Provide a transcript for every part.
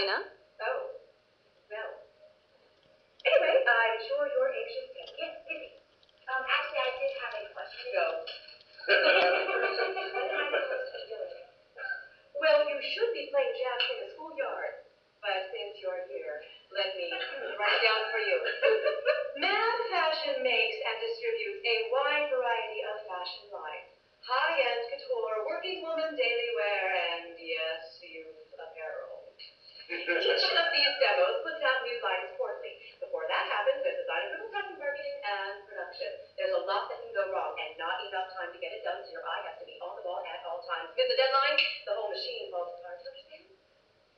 China. Oh, well. Anyway, I'm sure you're anxious to get busy. Actually, I did have a question. Go. Well, you should be playing jazz in the schoolyard, but since you're here, let me write down for you. Man Fashion makes and distributes a wide variety of fashion lines. High-end couture, working woman daily wear, and yes, youth apparel. Each of these demos puts out new lines quarterly. Before that happens, there's a lot of time in marketing and production. There's a lot that can go wrong, and not enough time to get it done, so your eye has to be on the ball at all times. Because the deadline, the whole machine falls apart. Do you understand?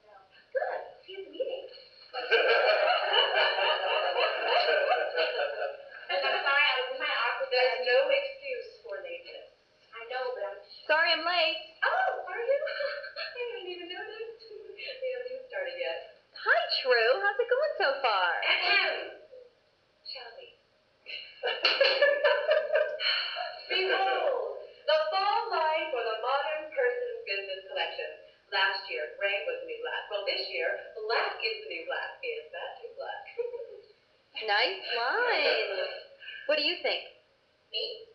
No. Good. See you at the meeting. I'm sorry, I was in my office. There's no excuse for lateness. I know, but I'm... Sorry I'm late. Oh, are you? I didn't even notice. We haven't even started yet. Hi, True. How's it going so far? Shall we? Behold, the fall line for the modern person's business collection. Last year, gray was the new black. Well, this year, black is the new black. Is that too black? Nice line. What do you think? Me?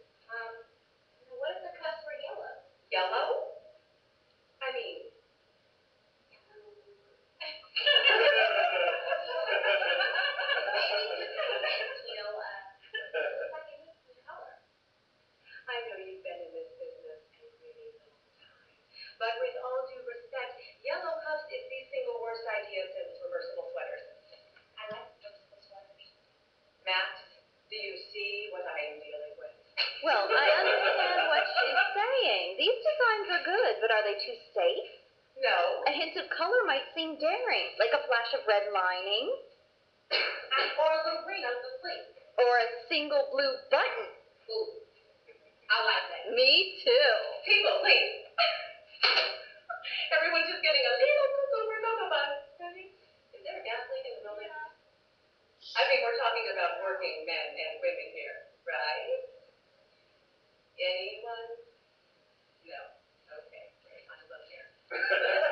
What is the cuss for yellow? Yellow? I mean... yellow. Maybe it's kind of teal, it's like a different color. I know you've been in this business a really long time, but with all due respect, yellow cuffs is the single worst idea since reversible sweaters. I like reversible sweaters. Matt, do you see what I am dealing with? Well, I understand what she's saying. These designs are good, but are they too safe? No. A hint of color might seem daring, like a flash of red lining. Or a little ring on the sleeve. Or a single blue button. Ooh, I like that. Me too. People, please. Everyone's just getting a little over and over. Is there a gas leak in the building? I mean, we're talking about working men and women here, right? Anyone? No. Okay. I love hair.